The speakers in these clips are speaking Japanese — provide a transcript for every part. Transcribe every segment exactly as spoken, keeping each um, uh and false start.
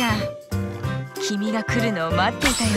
ちゃん、君が来るのを待っていたよ。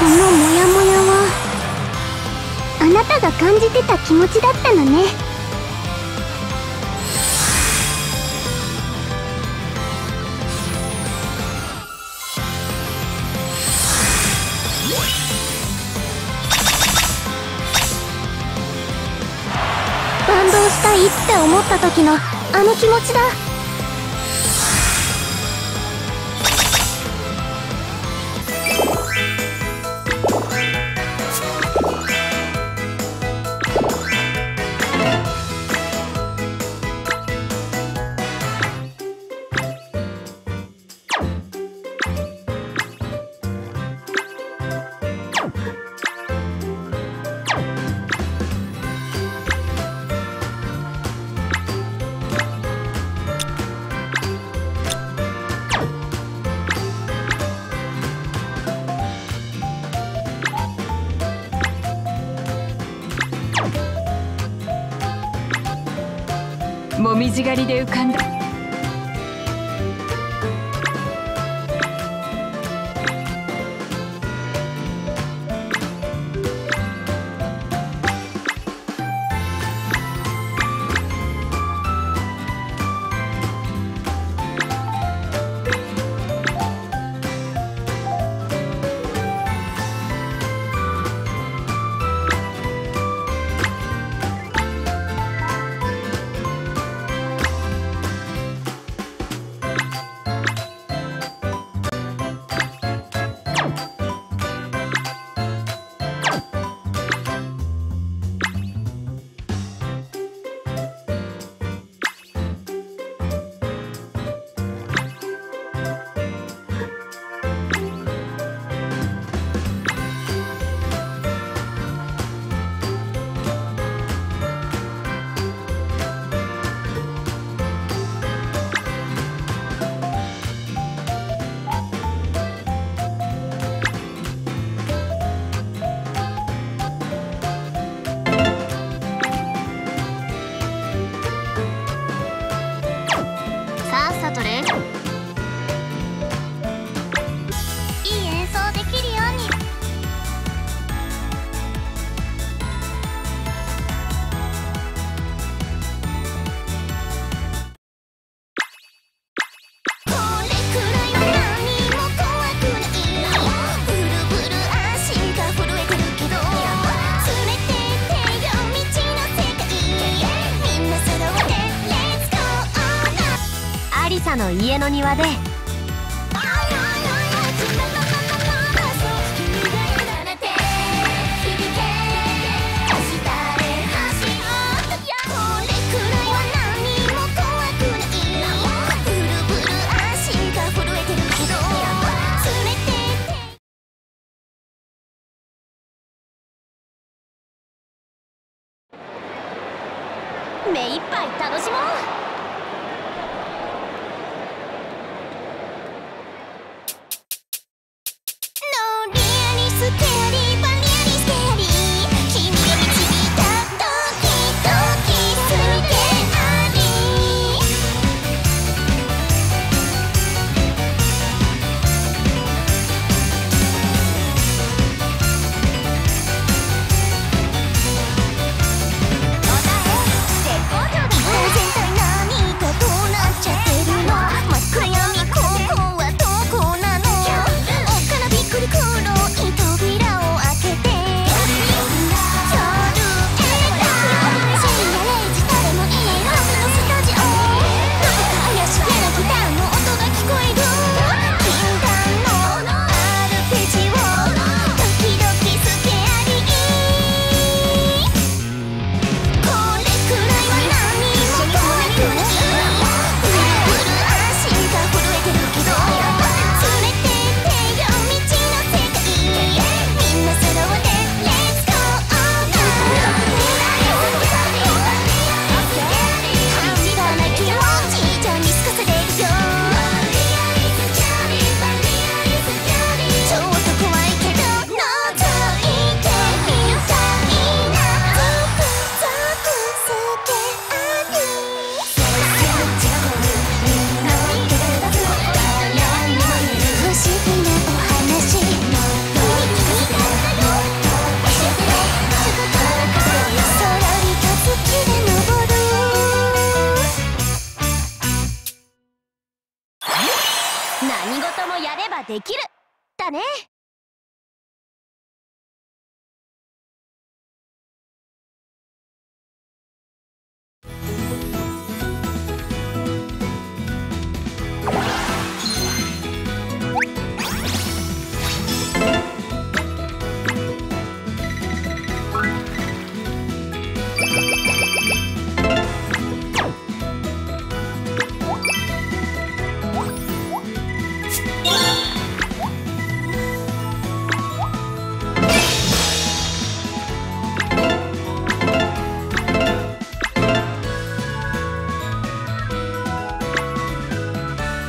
このモヤモヤはあなたが感じてた気持ちだったのね。感動したいって思った時のあの気持ちだ。もみじ狩りで浮かんだの家の庭で目いっぱい楽しもう。ね。